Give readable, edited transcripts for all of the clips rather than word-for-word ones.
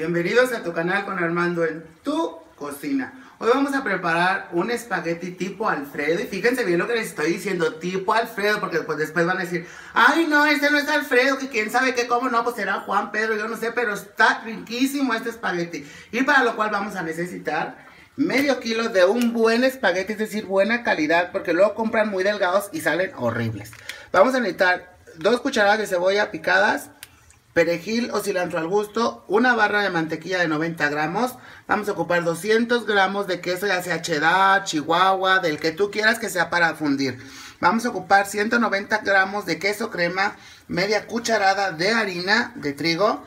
Bienvenidos a tu canal con Armando en tu cocina. Hoy vamos a preparar un espagueti tipo Alfredo. Y fíjense bien lo que les estoy diciendo, tipo Alfredo, porque después van a decir, ay no, este no es Alfredo, que quién sabe qué, cómo no, pues será Juan, Pedro, yo no sé, pero está riquísimo este espagueti. Y para lo cual vamos a necesitar medio kilo de un buen espagueti, es decir, buena calidad, porque luego compran muy delgados y salen horribles. Vamos a necesitar 2 cucharadas de cebolla picadas, perejil o cilantro al gusto, una barra de mantequilla de 90 gramos, vamos a ocupar 200 gramos de queso, ya sea cheddar, chihuahua, del que tú quieras que sea para fundir. Vamos a ocupar 190 gramos de queso crema, media cucharada de harina de trigo,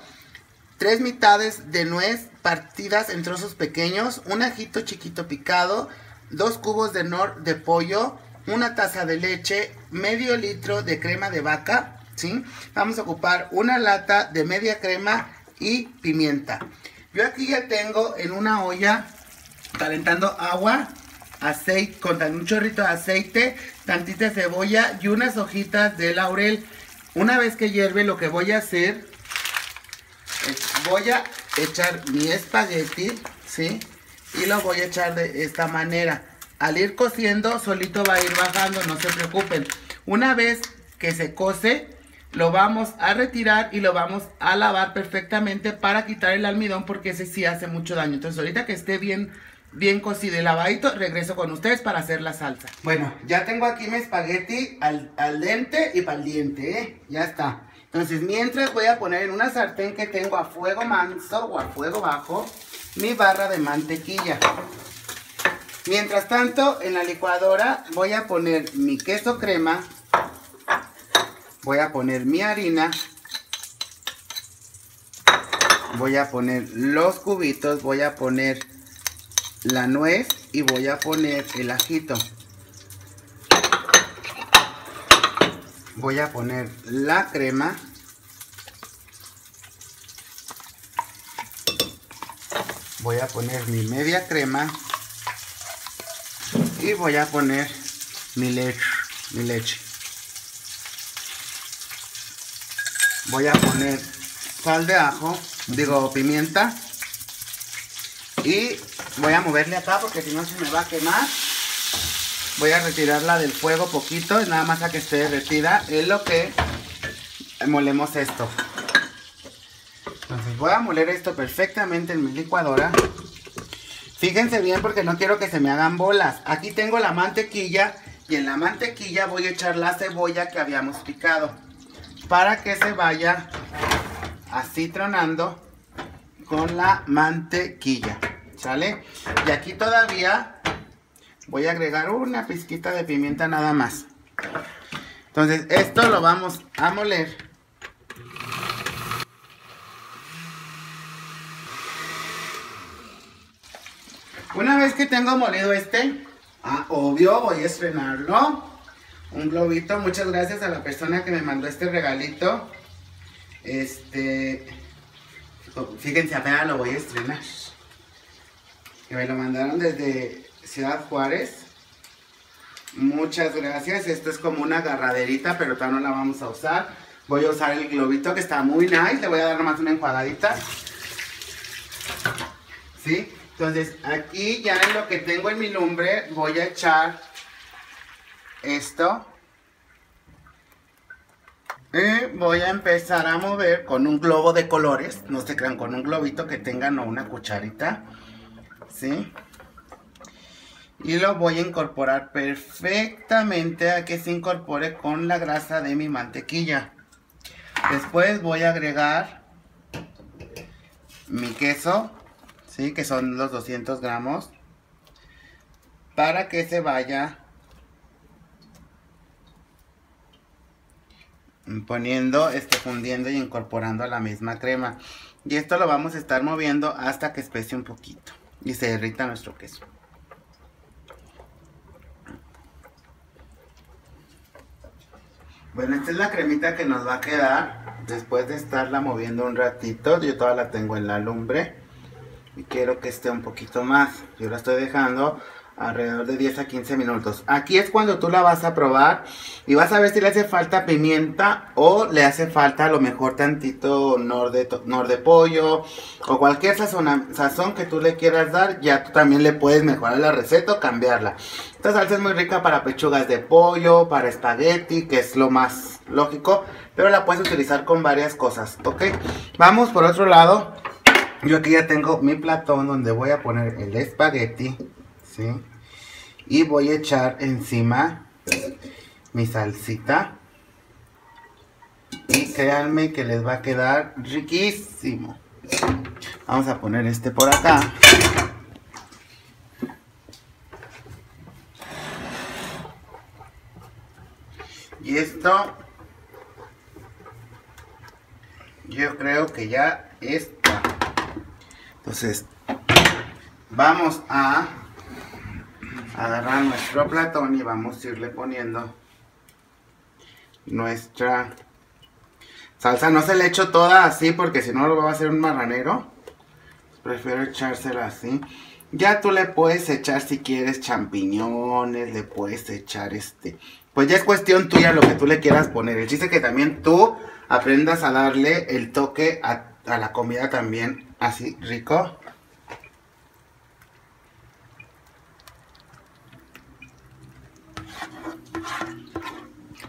3 mitades de nuez partidas en trozos pequeños, un ajito chiquito picado, 2 cubos de nor de pollo, una taza de leche, medio litro de crema de vaca, ¿sí? Vamos a ocupar una lata de media crema y pimienta. Yo aquí ya tengo en una olla calentando agua, aceite, con un chorrito de aceite, tantita cebolla y unas hojitas de laurel. Una vez que hierve, lo que voy a hacer es voy a echar mi espagueti, ¿sí? Y lo voy a echar de esta manera. Al ir cociendo, solito va a ir bajando, no se preocupen. Una vez que se cose, lo vamos a retirar y lo vamos a lavar perfectamente para quitar el almidón, porque ese sí hace mucho daño. Entonces ahorita que esté bien cocido y lavadito, regreso con ustedes para hacer la salsa. Bueno, ya tengo aquí mi espagueti al dente y paldiente, ¿eh? Ya está. Entonces mientras voy a poner en una sartén que tengo a fuego manso o a fuego bajo mi barra de mantequilla. Mientras tanto, en la licuadora voy a poner mi queso crema, voy a poner mi harina, voy a poner los cubitos, voy a poner la nuez y voy a poner el ajito. Voy a poner la crema. Voy a poner mi media crema. Y voy a poner mi leche. Voy a poner sal de ajo, digo pimienta. Y voy a moverle acá porque si no se me va a quemar. Voy a retirarla del fuego poquito, nada más a que esté derretida. Es lo que molemos esto. Entonces voy a moler esto perfectamente en mi licuadora. Fíjense bien porque no quiero que se me hagan bolas. Aquí tengo la mantequilla y en la mantequilla voy a echar la cebolla que habíamos picado para que se vaya así tronando con la mantequilla, ¿sale? Y aquí todavía voy a agregar una pizquita de pimienta nada más. Entonces esto lo vamos a moler. Una vez que tengo molido obvio voy a estrenarlo. Un globito, muchas gracias a la persona que me mandó este regalito. Fíjense, apenas lo voy a estrenar. Que me lo mandaron desde Ciudad Juárez. Muchas gracias. Esto es como una agarraderita, pero todavía no la vamos a usar. Voy a usar el globito que está muy nice. Le voy a dar nomás una enjuagadita. ¿Sí? Entonces, aquí ya en lo que tengo en mi lumbre, voy a echar esto. Y voy a empezar a mover con un globo de colores. No se crean, con un globito que tengan o una cucharita. ¿Sí? Y lo voy a incorporar perfectamente a que se incorpore con la grasa de mi mantequilla. Después voy a agregar mi queso, ¿sí? Que son los 200 gramos. Para que se vaya poniendo, fundiendo y incorporando a la misma crema. Y esto lo vamos a estar moviendo hasta que espese un poquito y se derrita nuestro queso. Bueno, esta es la cremita que nos va a quedar después de estarla moviendo un ratito. Yo toda la tengo en la lumbre y quiero que esté un poquito más. Yo la estoy dejando alrededor de 10 a 15 minutos. Aquí es cuando tú la vas a probar y vas a ver si le hace falta pimienta o le hace falta a lo mejor tantito nor de pollo o cualquier sazón que tú le quieras dar. Ya tú también le puedes mejorar la receta o cambiarla. Esta salsa es muy rica para pechugas de pollo, para espagueti, que es lo más lógico, pero la puedes utilizar con varias cosas, ¿ok? Vamos por otro lado. Yo aquí ya tengo mi platón donde voy a poner el espagueti, ¿sí? Y voy a echar encima mi salsita. Y créanme que les va a quedar riquísimo. Vamos a poner este por acá. Y esto, yo creo que ya está. Entonces, vamos a agarrar nuestro platón y vamos a irle poniendo nuestra salsa. No se le echo toda así porque si no lo va a hacer un marranero. Prefiero echársela así. Ya tú le puedes echar si quieres champiñones, le puedes echar pues ya es cuestión tuya lo que tú le quieras poner. El chiste es que también tú aprendas a darle el toque a la comida también así rico.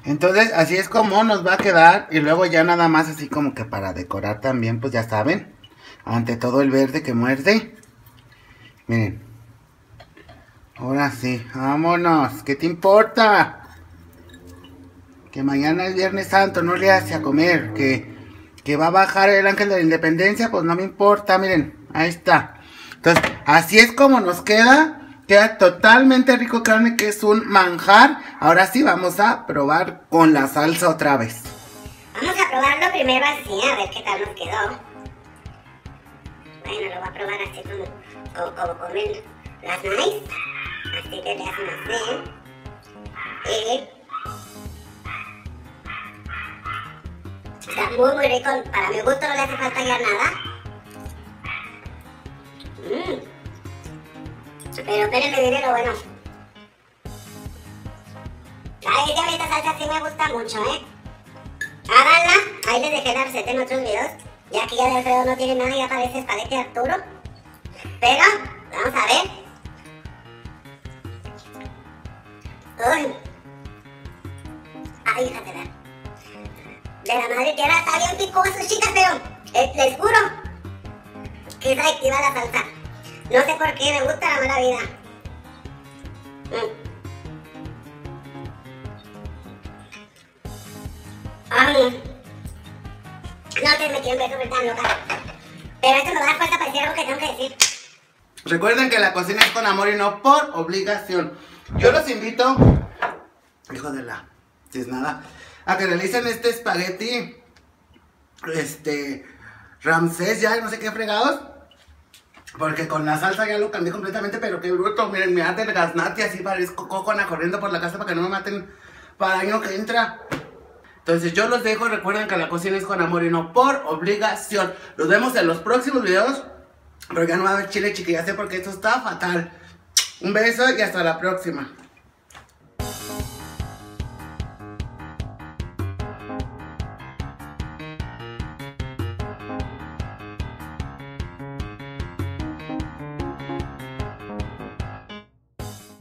Entonces así es como nos va a quedar. Y luego ya nada más así como que para decorar también, pues ya saben, ante todo el verde que muerde. Miren, ahora sí, vámonos. ¿Qué te importa? Que mañana es Viernes Santo, no le hace a comer. Que va a bajar el Ángel de la Independencia, pues no me importa. Miren, ahí está. Entonces así es como nos queda. Queda totalmente rico, créanme que es un manjar. Ahora sí vamos a probar con la salsa otra vez. Vamos a probarlo primero así, a ver qué tal nos quedó. Bueno, lo voy a probar así como comen las maíz. Así que le hacen así. Y está muy rico, para mi gusto no le hace falta ya nada. Pero espérenme, viene lo bueno. Ay, ya esta salsa sí me gusta mucho, ¿eh? Háganla. Ahí les dejé la receta en otros videos. Ya que ya de Alfredo no tiene nada, ya parece espagueti Arturo. Pero, vamos a ver. Uy. Ay, hija de la madre tierra, está bien picoso, chicas, pero les juro que es adictiva la salsa. No sé por qué, me gusta la mala vida. No, ustedes me quieren ver súper tan loca. Pero esto me va a dar fuerza para decir algo que tengo que decir. Recuerden que la cocina es con amor y no por obligación. Yo los invito, hijo de la cisnada, a que realicen este espagueti Ramsés, ya no sé qué fregados. Porque con la salsa ya lo cambié completamente, pero qué bruto. Miren, me hace el gaznate así, parezco cocona corriendo por la casa para que no me maten para año que entra. Entonces yo los dejo, recuerden que la cocina es con amor y no por obligación. Nos vemos en los próximos videos, pero ya no va a haber chile, chiquilla, sé porque esto está fatal. Un beso y hasta la próxima.